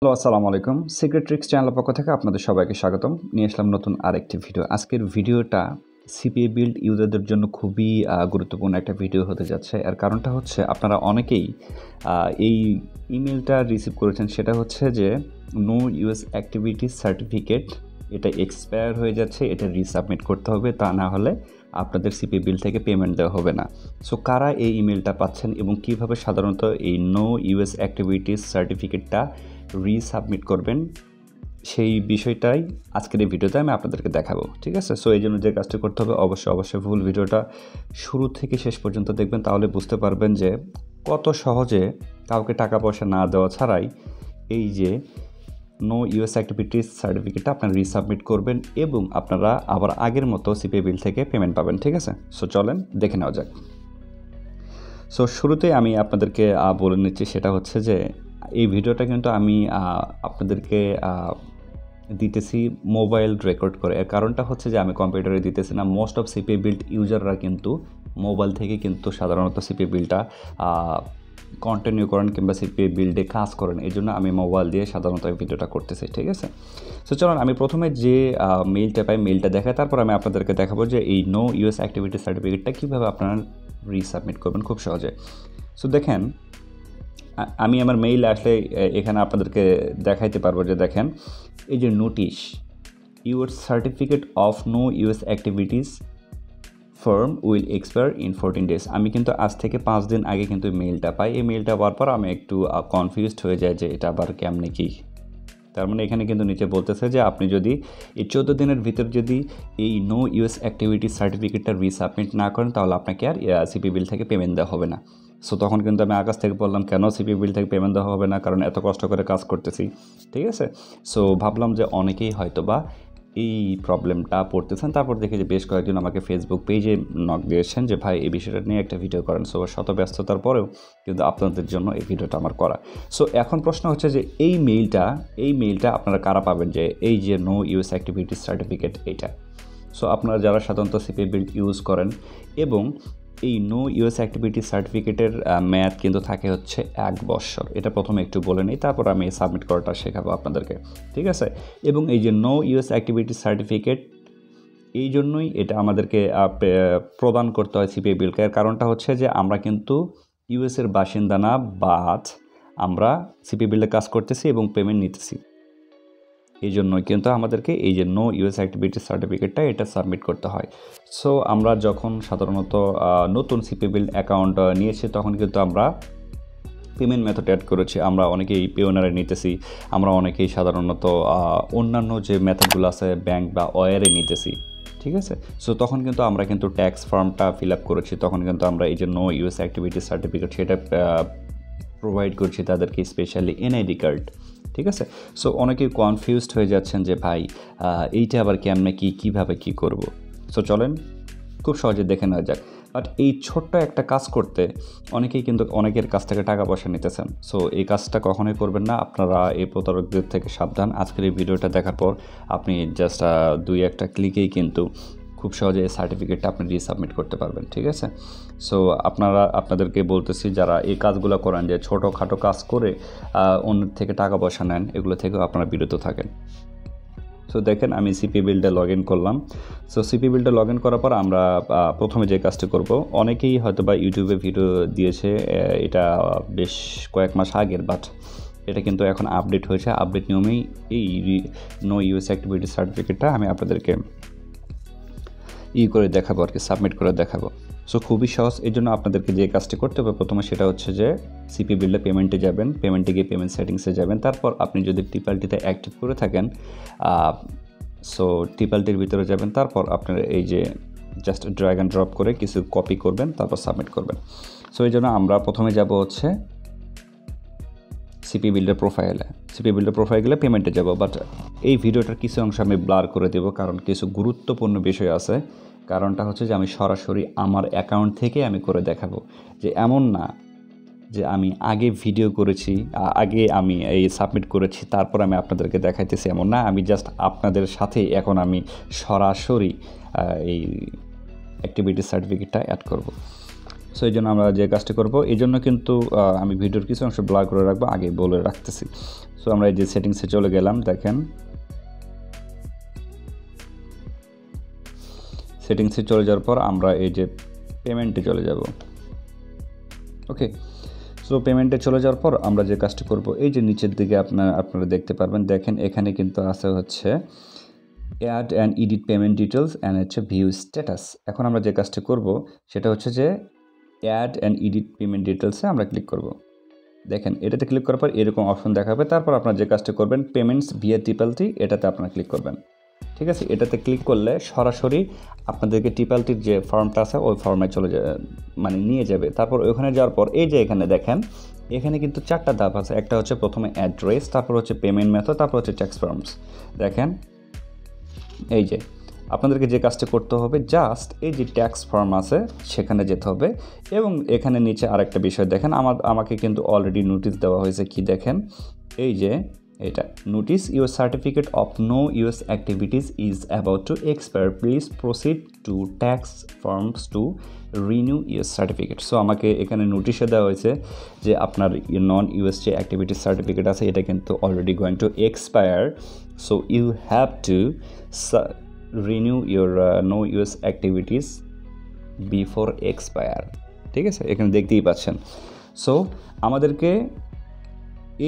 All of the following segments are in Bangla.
হ্যালো আসসালামু আলাইকুম সিক্রেট ট্রিক্স চ্যানেল পক্ষ থেকে আপনাদের সবাইকে স্বাগতম নিয়ে আসলাম নতুন আরেকটি ভিডিও আজকের ভিডিওটা CPA Build ইউজারদের জন্য খুবই গুরুত্বপূর্ণ একটা ভিডিও হতে যাচ্ছে আর কারণটা হচ্ছে আপনারা অনেকেই এই ইমেলটা রিসিভ করেছেন সেটা হচ্ছে যে No US Activities Certificate এটা এক্সপায়ার হয়ে যাচ্ছে এটা রিসাবমিট করতে হবে তা না হলে আপনাদের CPA Build থেকে পেমেন্ট দেওয়া হবে না সো কারা এই ইমেলটা পাচ্ছেন এবং কিভাবে সাধারণত এই No US Activities Certificateটা রিসাবমিট করবেন সেই বিষয়টাই আজকের এই ভিডিওতে আমি আপনাদেরকে দেখাবো ঠিক আছে সো এই জন্য যে কাজটা করতে হবে অবশ্যই ফুল ভিডিওটা শুরু থেকে শেষ পর্যন্ত দেখবেন তাহলে বুঝতে পারবেন যে কত সহজে কাউকে টাকা পয়সা না দেওয়া ছাড়াই এই যে No US Activities Certificate আপনারা রিসাবমিট করবেন এবং আপনারা আবার আগের মতো CPA Build থেকে পেমেন্ট পাবেন ঠিক আছে সো চলেন দেখে নেওয়া যাক সো শুরুতে আমি আপনাদেরকে বলে নিচ্ছি সেটা হচ্ছে যে এই ভিডিওটা কিন্তু আমি আপনাদেরকে দিতেছি মোবাইল রেকর্ড করে এর কারণটা হচ্ছে যে আমি কম্পিউটারে দিতেছি না মোস্ট অফ CPA Build ইউজাররা কিন্তু মোবাইল থেকে কিন্তু সাধারণত CPA Buildটা কন্টিনিউ করেন কিংবা CPA Build-এ কাজ করেন এজন্য আমি মোবাইল দিয়ে সাধারণত ভিডিওটা করতেছি ঠিক আছে সো চলুন আমি প্রথমে যে মেইলটা পাই মেইলটা দেখাই তারপর আমি আপনাদেরকে দেখাবো যে এই No US Activities Certificate-টা কিভাবে আপনারা রিসাবমিট করবেন খুব সহজে সো দেখেন আমি আমার মেইল আসলে এখানে আপনাদেরকে দেখাইতে পারবো যে দেখেন এই যে notice your certificate of No US Activities firm will expire in 14 days আমি কিন্তু আজ থেকে 5 দিন আগে কিন্তু মেইলটা পাই এই মেইলটা পাওয়ার পর আমি একটু কনফিউজড হয়ে যায় যে এটা আবার কেমনে কি তার মানে এখানে কিন্তু নিচে বলতেছে যে আপনি যদি এই 14 দিনের ভিতর যদি এই No US Activities সার্টিফিকেটটা রিসাবমিট না করেন তাহলে আপনাকে আর CPA Build থেকে পেমেন্ট দেওয়া হবে না সো তখন কিন্তু আমি আকাশ থেকে বললাম কেন CPA Build থেকে পেমেন্ট দেওয়া হবে না কারণ এত কষ্ট করে কাজ করতেছি ঠিক আছে সো ভাবলাম যে অনেকেই হয়তো বা এই প্রবলেমটা পড়তেছেন তারপর দেখে যে বেশ কয়েকজন আমাকে ফেসবুক পেজে নক দিয়েছেন যে ভাই এই বিষয়টা নিয়ে একটা ভিডিও করেন সো শত ব্যস্ততার পরেও কিন্তু আপনাদের জন্য এই ভিডিওটা আমার করা সো এখন প্রশ্ন হচ্ছে যে এই মেইলটা আপনারা কারা পাবেন যে এই যে No US Activities Certificate এটা সো আপনারা যারা সাধারণত CPA Build ইউজ করেন এবং এই No US Activities সার্টিফিকেটের মেয়াদ কিন্তু থাকে হচ্ছে 1 বছর এটা প্রথমে একটু বলে নিই তারপর আমি সাবমিট করাটা শেখাবো আপনাদেরকে ঠিক আছে এবং এই যে No US Activities সার্টিফিকেট এই জন্যই এটা আমাদেরকে প্রদান করতে হয় CPA Build-কে কারণটা হচ্ছে যে আমরা কিন্তু ইউএসের বাসিন্দা না বাট আমরা CPA Build-এ কাজ করতেছি এবং পেমেন্ট নিতেছি এই জন্য কিন্তু আমাদেরকে এই যে No US Activities সার্টিফিকেটটা এটা সাবমিট করতে হয় সো আমরা যখন সাধারণত নতুন CPA Build অ্যাকাউন্ট নিয়েছি তখন কিন্তু আমরা পেমেন্ট মেথড অ্যাড করেছি আমরা অনেকেই পিওনারে নিতেছি আমরা অনেকেই সাধারণত অন্যান্য যে মেথডগুলো আছে ব্যাংক বা ওয়ারে নিতেছি ঠিক আছে সো তখন কিন্তু আমরা কিন্তু ট্যাক্স ফর্মটা ফিল আপ করেছি তখন কিন্তু আমরা এই যে No US Activities সার্টিফিকেট সেটা প্রোভাইড করছি তাদেরকে স্পেশালি NID কার্ড ঠিক আছে সো অনেকে কনফিউজড হয়ে যাচ্ছেন যে ভাই এইটা আবার কেমনে কি কিভাবে কি করব সো চলেন খুব সহজে দেখে নেওয়া যাক বাট এই ছোট্ট একটা কাজ করতে অনেকেই কিন্তু অনেকের কাছ থেকে টাকা পয়সা নিতেছেন সো এই কাজটা কখনোই করবেন না আপনারা এই প্রতারকদের থেকে সাবধান আজকের এই ভিডিওটা দেখার পর আপনি জাস্ট 2-1 ক্লিকেই কিন্তু খুব সহজে এই সার্টিফিকেটটা আপনি রিসাবমিট করতে পারবেন ঠিক আছে সো আপনাদেরকে বলতেছি যারা এই কাজগুলো করেন যে ছোটোখাটো কাজ করে অন্যের থেকে টাকা পয়সা নেন এগুলো থেকেও আপনারা বিরত থাকেন সো দেখেন আমি CPA Build-এ লগ ইন করলাম সো CPA Build-এ লগ ইন করার পর আমরা প্রথমে যে কাজটি করব অনেকেই হয়তো বা ইউটিউবে ভিডিও দিয়েছে এটা বেশ কয়েক মাস আগের বাট এটা কিন্তু এখন আপডেট হয়েছে আপডেট নিয়মেই এই No US Activities সার্টিফিকেটটা আমি আপনাদেরকে করে দেখাবো আর কি সাবমিট করে দেখাবো সো খুবই সহজ এর জন্য আপনাদেরকে যে কাজটি করতে হবে প্রথমে সেটা হচ্ছে যে CPA Build-এ পেমেন্টে যাবেন পেমেন্টে গিয়ে পেমেন্ট সেটিংসে যাবেন তারপর আপনি যদি Tipalti-তে অ্যাক্টিভ করে থাকেন সো Tipalti-র ভিতরে যাবেন তারপর আপনার এই যে জাস্ট ড্র্যাগ অ্যান্ড ড্রপ করে কিছু কপি করবেন তারপর সাবমিট করবেন সো এই জন্য আমরা প্রথমে যাব হচ্ছে CPA Build-এর প্রোফাইলে CPA Build-এর প্রোফাইলে পেমেন্টে যাব বাট এই ভিডিওটার কিছু অংশ আমি ব্লার করে দেব কারণ কিছু গুরুত্বপূর্ণ বিষয় আছে কারণটা হচ্ছে যে আমি সরাসরি আমার অ্যাকাউন্ট থেকে আমি করে দেখাবো যে এমন না যে আমি আগে ভিডিও করেছি আগে আমি এই সাবমিট করেছি তারপর আমি আপনাদেরকে দেখাইতেছি এমন না আমি জাস্ট আপনাদের সাথে এখন আমি সরাসরি এই অ্যাক্টিভিটি সার্টিফিকেটটা অ্যাড করব সো এই জন্য আমরা যে কাজটা করবো এই জন্য কিন্তু আমি ভিডিওর কিছু অংশ ব্লার করে রাখবো, আগে বলে রাখতেছি। সো আমরা এই যে সেটিংসে চলে গেলাম, দেখেন সেটিংসে চলে যাওয়ার পর আমরা এই যে পেমেন্টে চলে যাব। ওকে, সো পেমেন্টে চলে যাওয়ার পর আমরা যে কাজটা করব এই যে নিচের দিকে আপনারা দেখতে পারবেন, দেখেন এখানে কিন্তু আছে হচ্ছে add and edit payment details and হচ্ছে ভিউ স্ট্যাটাস। এখন আমরা যে কাজটা করব সেটা হচ্ছে যে অ্যাড অ্যান্ড এডিট পেমেন্ট ডিটেলসে আমরা ক্লিক করব। দেখেন এটাতে ক্লিক করার পর এরকম অপশন দেখাবে, তারপর আপনারা যে কাজটা করবেন পেমেন্টস ভিয়া টিপালটি, এটাতে আপনারা ক্লিক করবেন। ঠিক আছে, এটাতে ক্লিক করলে সরাসরি আপনাদেরকে টিপালটির যে ফর্মটা আছে ওই ফর্মে চলে যাবে, মানে নিয়ে যাবে। তারপর ওখানে যাওয়ার পর এই যে এখানে দেখেন এখানে কিন্তু চারটা ধাপ আছে, একটা হচ্ছে প্রথমে অ্যাড্রেস, তারপর হচ্ছে পেমেন্ট মেথড, তারপর হচ্ছে ট্যাক্স ফর্মস। দেখেন এই যে আপনাদেরকে যে কাজটা করতে হবে জাস্ট এই যে ট্যাক্স ফর্ম আছে সেখানে যেতে হবে। এবং এখানে নিচে আরেকটা বিষয় দেখেন, আমাকে কিন্তু অলরেডি নোটিশ দেওয়া হয়েছে, কি দেখেন এই যে এটা notice, your certificate of no US activities is about to expire, please proceed to tax forms to renew US certificate. So আমাকে এখানে নোটিশে দেওয়া হয়েছে যে আপনার নন ইউএস যে অ্যাক্টিভিটিস সার্টিফিকেট আছে এটা কিন্তু already going to expire, so you have to renew your no US activities before expire. ঠিক আছে, এখানে দেখতেই পাচ্ছেন। সো আমাদেরকে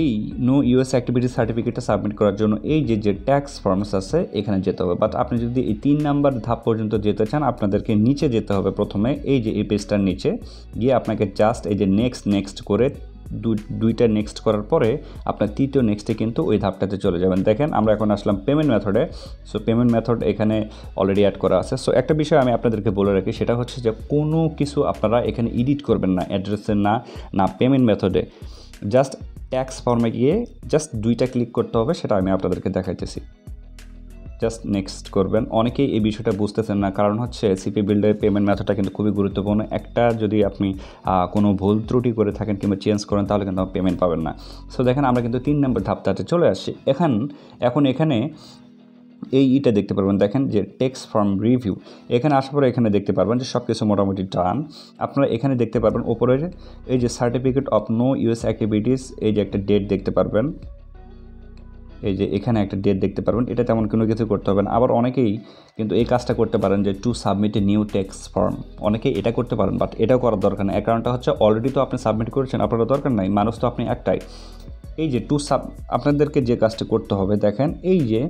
এই নো ইউএস অ্যাক্টিভিটি সার্টিফিকেটটা সাবমিট করার জন্য এই যে যে ট্যাক্স ফর্মস আছে এখানে যেতে হবে। বাট আপনি যদি এই 3 নাম্বার ধাপ পর্যন্ত যেতে চান আপনাদেরকে নিচে যেতে হবে, প্রথমে এই যে এই পেজটার নিচে গিয়ে আপনাকে জাস্ট এই যে নেক্সট নেক্সট করে দুইটা নেক্সট করার পরে আপনার 3য় নেক্সটে কিন্তু ওই ধাপটাতে চলে যাবেন। দেখেন আমরা এখন আসলাম পেমেন্ট মেথডে। সো পেমেন্ট মেথড এখানে অলরেডি অ্যাড করা আছে। সো একটা বিষয় আমি আপনাদেরকে বলে রাখি, সেটা হচ্ছে যে কোনো কিছু আপনারা এখানে এডিট করবেন না, অ্যাড্রেসে না পেমেন্ট মেথডে, জাস্ট ট্যাক্স ফর্মে গিয়ে জাস্ট 2টা ক্লিক করতে হবে, সেটা আমি আপনাদেরকে দেখাইতেছি। জাস্ট নেক্সট করবেন। অনেকেই এই বিষয়টা বুঝতেছেন না, কারণ হচ্ছে সিপি বিল্ডের পেমেন্ট মেথডটা কিন্তু খুবই গুরুত্বপূর্ণ। একটা যদি আপনি কোনো ভুল ত্রুটি করে থাকেন কিংবা চেঞ্জ করেন তাহলে কিন্তু পেমেন্ট পাবেন না। সো দেখেন আমরা কিন্তু 3 নাম্বার ধাপটাতে চলে আসছি। এখন এখানে এইটা দেখতে পারবেন, দেখেন যে ট্যাক্স ফর্ম রিভিউ, এখানে আসার পরে এখানে দেখতে পারবেন যে সব কিছু মোটামুটি টান। আপনারা এখানে দেখতে পারবেন ওপরের এই যে certificate of no US activities, এই যে একটা ডেট দেখতে পারবেন, এই যে এখানে একটা ডেট দেখতে পারবেন, এটা তেমন কোনো কিছু করতে হবে না। আবার অনেকেই কিন্তু এই কাজটা করতে পারেন যে to submit a new tax form, অনেকেই এটা করতে পারেন, বাট এটাও করার দরকার নেই। কারণটা হচ্ছে অলরেডি তো আপনি সাবমিট করেছেন, আপনারও দরকার নাই, মানুষ তো আপনি একটাই। এই যে আপনাদেরকে যে কাজটা করতে হবে, দেখেন এই যে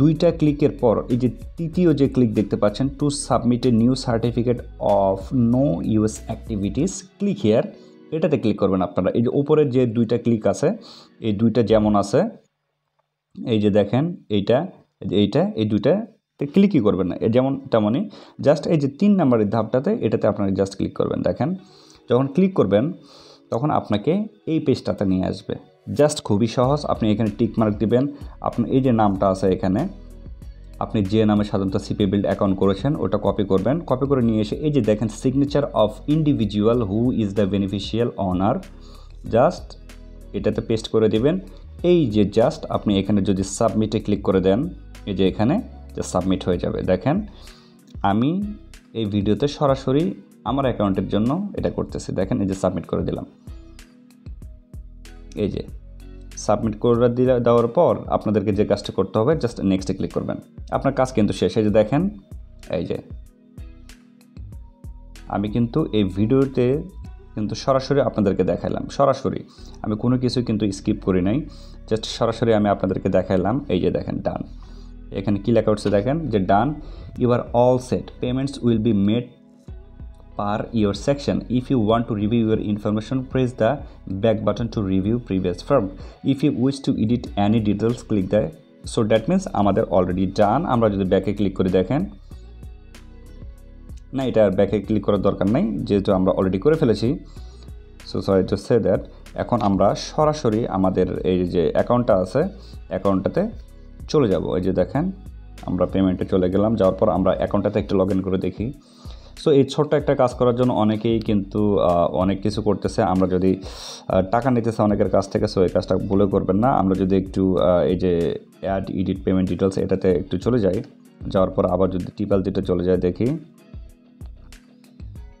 2টা ক্লিকের পর এই যে 3য় যে ক্লিক দেখতে পাচ্ছেন, to submit a new certificate of no US activities, click here, এটাতে ক্লিক করবেন আপনারা। এই যে উপরে যে 2টা ক্লিক আছে, এই 2টা যেমন আছে, এই যে দেখেন এইটা এই 2টা ক্লিকই করবেন না, যেমন তেমনই জাস্ট এই যে 3 নাম্বারের ধাপটাতে এটাতে আপনারা জাস্ট ক্লিক করবেন। দেখেন যখন ক্লিক করবেন তখন আপনাকে এই পেজটাতে নিয়ে আসবে। জাস্ট খুবই সহজ, আপনি এখানে টিক মার্ক দিবেন, আপনি এই যে নামটা আছে এখানে, আপনি যে নামে সাধারণত সিপি বিল্ড অ্যাকাউন্ট করেছেন ওটা কপি করবেন, কপি করে নিয়ে এসে এই যে দেখেন signature of individual who is the beneficial owner, just এটাতে পেস্ট করে দেবেন। এই যে জাস্ট আপনি এখানে যদি সাবমিটে ক্লিক করে দেন, এই যে এখানে সাবমিট হয়ে যাবে। দেখেন আমি এই ভিডিওতে সরাসরি আমার অ্যাকাউন্টের জন্য এটা করতেছি, দেখেন এই যে সাবমিট করে দিলাম। এই যে সাবমিট করে দেওয়ার পর আপনাদেরকে যে কাজটা করতে হবে জাস্ট নেক্সটে ক্লিক করবেন, আপনার কাজ কিন্তু শেষ। এই যে দেখেন এই যে আমি কিন্তু এই ভিডিওতে কিন্তু সরাসরি আপনাদেরকে দেখাইলাম, সরাসরি আমি কোনো কিছু কিন্তু স্কিপ করি নাই, জাস্ট সরাসরি আমি আপনাদেরকে দেখাইলাম। এই যে দেখেন ডান, এখানে কি লেখা উঠছে দেখেন যে done, you are all set, payments will be made per your section, if you want to review your information press the back button to review previous form, if you wish to edit any details click the, so that means আমাদের অলরেডি ডান। আমরা যদি ব্যাকে ক্লিক করে দেখেন না, এটা আর ব্যাকে ক্লিক করার দরকার নাই, যেহেতু আমরা অলরেডি করে ফেলেছি। So sorry to say that, এখন আমরা সরাসরি আমাদের এই যে অ্যাকাউন্টটা আছে অ্যাকাউন্টটাতে চলে যাব। এই যে দেখেন আমরা পেমেন্টে চলে গেলাম, যাওয়ার পর আমরা অ্যাকাউন্টটাতে একটু লগ ইন করে দেখি। সো এই ছোট্ট একটা কাজ করার জন্য অনেকেই কিন্তু অনেক কিছু করতেছে, আমরা যদি টাকা নিতেছে অনেকের কাছ থেকে, সো এই কাজটা ভুলে করবেন না। আমরা যদি একটু এই যে অ্যাড এডিট পেমেন্ট ডিটেলস এটাতে একটু চলে যাই, যাওয়ার পর আবার যদি টিপালটিতে চলে যায় দেখি,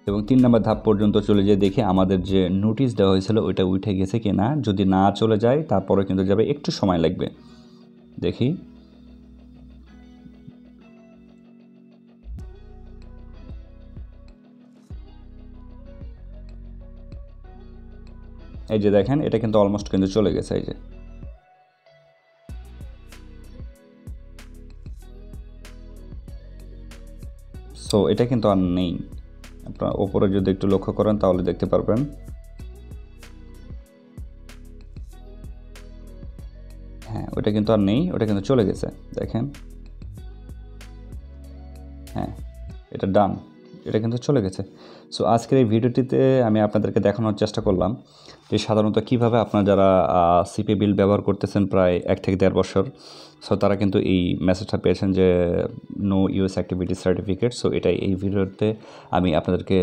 এবং তিন নম্বর ধাপ পর্যন্ত চলে যেয়ে দেখে আমাদের যে নোটিশ দেওয়া হয়েছিল ওইটা উঠে গেছে কি না, যদি না চলে যায় তারপরে কিন্তু যাবে, একটু সময় লাগবে। দেখি, এই যে দেখেন এটা কিন্তু অলমোস্ট কিন্তু চলে গেছে। এই যে সো এটা কিন্তু আর নেই, আপনারা ওপরে যদি একটু লক্ষ্য করেন তাহলে দেখতে পারবেন। হ্যাঁ, ওটা কিন্তু আর নেই, ওটা কিন্তু চলে গেছে, দেখেন। হ্যাঁ, এটা ডান, এটা কিন্তু চলে গেছে। সো আজকের এই ভিডিওটিতে আমি আপনাদেরকে দেখানোর চেষ্টা করলাম যে সাধারণত কীভাবে আপনারা যারা সিপিএ বিল ব্যবহার করতেছেন প্রায় 1 থেকে দেড় বছর, সো তারা কিন্তু এই মেসেজটা পেয়েছেন যে no US activities certificate. So এটাই এই ভিডিওতে আমি আপনাদেরকে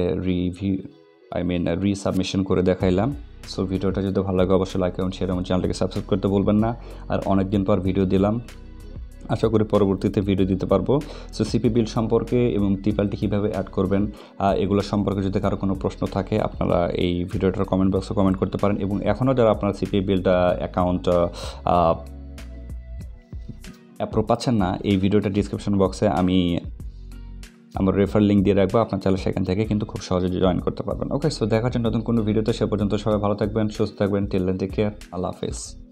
রিসাবমিশন করে দেখাইলাম। সো ভিডিওটা যদি ভালো লাগে অবশ্যই লাইক করুন, শেয়ার এবং চ্যানেলটাকে সাবস্ক্রাইব করতে বলবেন না। আর অনেক দিন পর ভিডিও দিলাম, আশা করি পরবর্তীতে ভিডিও দিতে পারবো। সো সিপি বিল সম্পর্কে এবং টিপালটি কীভাবে অ্যাড করবেন এগুলো সম্পর্কে যদি কারো কোনো প্রশ্ন থাকে আপনারা এই ভিডিওটার কমেন্ট বক্সে কমেন্ট করতে পারেন। এবং এখনও যারা আপনার সিপি বিলটা অ্যাকাউন্ট অ্যাপ্রুভ পাচ্ছেন না, এই ভিডিওটা ডিসক্রিপশন বক্সে আমি আমার রেফার লিঙ্ক দিয়ে রাখবো, আপনার চাইলে সেখান থেকে কিন্তু খুব সহজে জয়েন করতে পারবেন। ওকে, সো দেখা হচ্ছে নতুন কোনো ভিডিওতে, সে পর্যন্ত সবাই ভালো থাকবেন, সুস্থ থাকবেন, টিল দেন টেক কেয়ার, আল্লাহ হাফেজ।